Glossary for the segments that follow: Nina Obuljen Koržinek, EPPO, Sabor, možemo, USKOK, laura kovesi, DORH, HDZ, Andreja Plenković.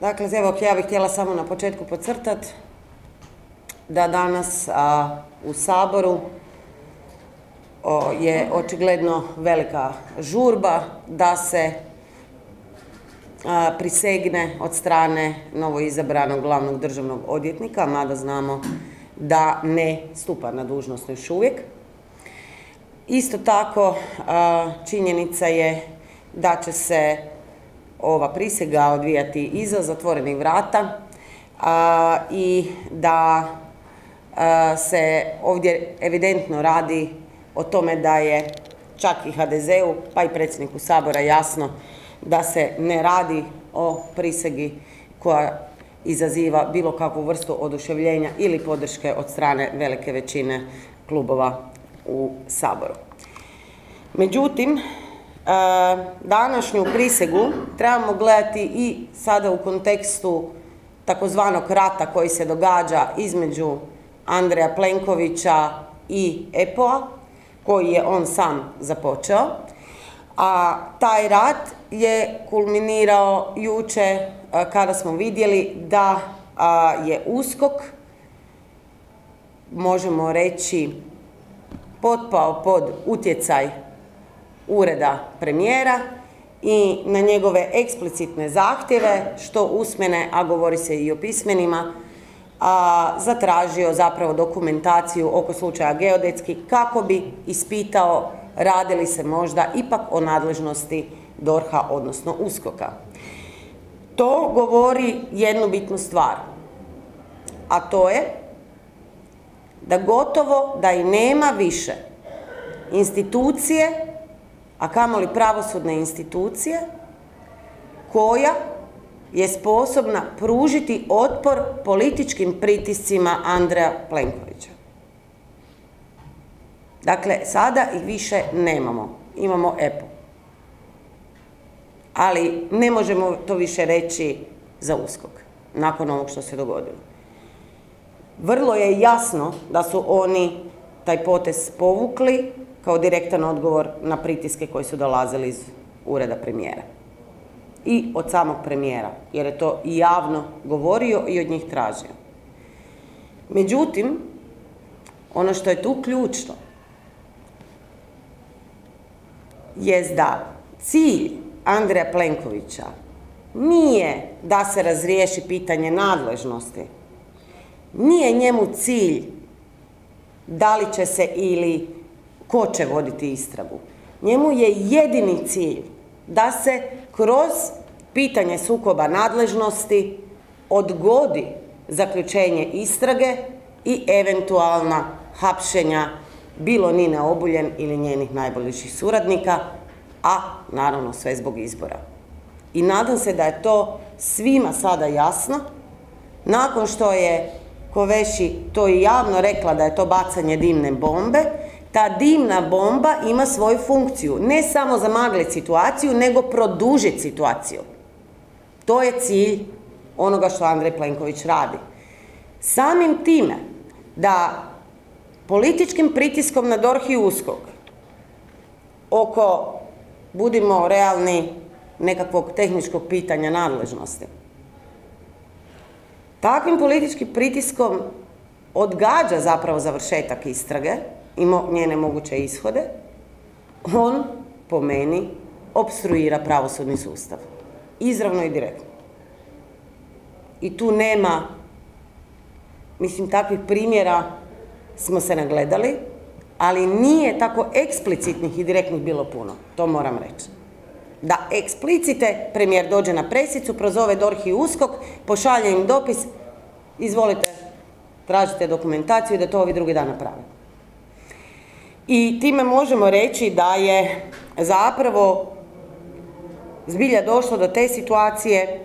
Dakle, evo, ja bih htjela samo na početku podcrtat da danas u Saboru je očigledno velika žurba da se prisegne od strane novoizabranog glavnog državnog odvjetnika, mada znamo da ne stupa na dužnost još uvijek. Isto tako, činjenica je da će se ova prisega odvijati iza zatvorenih vrata i da se ovdje evidentno radi o tome da je čak i HDZ-u, pa i predsjedniku Sabora jasno da se ne radi o prisegi koja izaziva bilo kakvu vrstu oduševljenja ili podrške od strane velike većine klubova u Saboru. Međutim, današnju prisegu trebamo gledati i sada u kontekstu takozvanog rata koji se događa između Andreja Plenkovića i EPPO-a, koji je on sam započeo, a taj rat je kulminirao juče kada smo vidjeli da je USKOK, možemo reći, potpao pod utjecaj ureda premijera i na njegove eksplicitne zahtjeve, što usmene, a govori se i o pismenima, zatražio zapravo dokumentaciju oko slučaja geodetski kako bi ispitao radili se možda ipak o nadležnosti DORH-a, odnosno USKOK-a. To govori jednu bitnu stvar, a to je da gotovo da i nema više institucije, a kamoli pravosudne institucije, koja je sposobna pružiti otpor političkim pritiscima Andreja Plenkovića. Dakle, sada ih više nemamo. Imamo EPPO. Ali ne možemo to više reći za USKOK, nakon ovog što se dogodilo. Vrlo je jasno da su oni taj potez povukli kao direktan odgovor na pritiske koji su dolazili iz ureda premijera. I od samog premijera, jer je to i javno govorio i od njih tražio. Međutim, ono što je tu ključno je da cilj Andreja Plenkovića nije da se razriješi pitanje nadležnosti. Nije njemu cilj da li će se ili ko će voditi istragu. Njemu je jedini cilj da se kroz pitanje sukoba nadležnosti odgodi zaključenje istrage i eventualna hapšenja bilo Nine Obuljen ili njenih najbližih suradnika, a naravno sve zbog izbora. I nadam se da je to svima sada jasno, nakon što je Koveši to i javno rekla da je to bacanje dimne bombe. Ta dimna bomba ima svoju funkciju, ne samo zamagliti situaciju, nego produžiti situaciju. To je cilj onoga što Andrej Plenković radi. Samim time da političkim pritiskom na DORH i USKOK oko, budimo realni, nekakvog tehničkog pitanja nadležnosti, takvim političkim pritiskom odgađa zapravo završetak istrage i njene moguće ishode, on, po meni, opstruira pravosudni sustav. Izravno i direktno. I tu nema, mislim, takvih primjera smo se nagledali, ali nije tako eksplicitnih i direktnih bilo puno. To moram reći. Da eksplicite premijer dođe na presicu, prozove DORH i USKOK, pošalje im dopis, izvolite, tražite dokumentaciju i da to ovi drugi dan naprave. I time možemo reći da je zapravo zbilja došlo do te situacije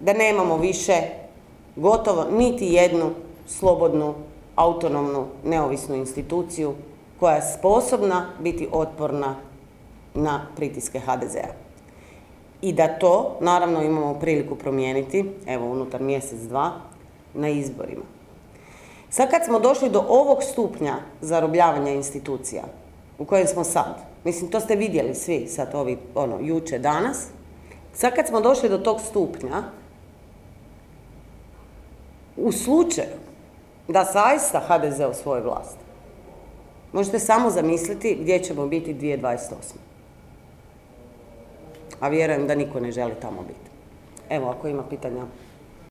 da nemamo više gotovo niti jednu slobodnu, autonomnu, neovisnu instituciju koja je sposobna biti otporna na pritiske HDZ-a. I da to, naravno, imamo priliku promijeniti, evo, unutar mjesec, dva, na izborima. Sad kad smo došli do ovog stupnja zarobljavanja institucija, u kojem smo sad, mislim, to ste vidjeli svi sad ovi, juče, danas, sad kad smo došli do tog stupnja, U slučaju da zaista HDZ osvoji vlast, možete samo zamisliti gdje ćemo biti 2028. A vjerujem da niko ne želi tamo biti. Evo, ako ima pitanja...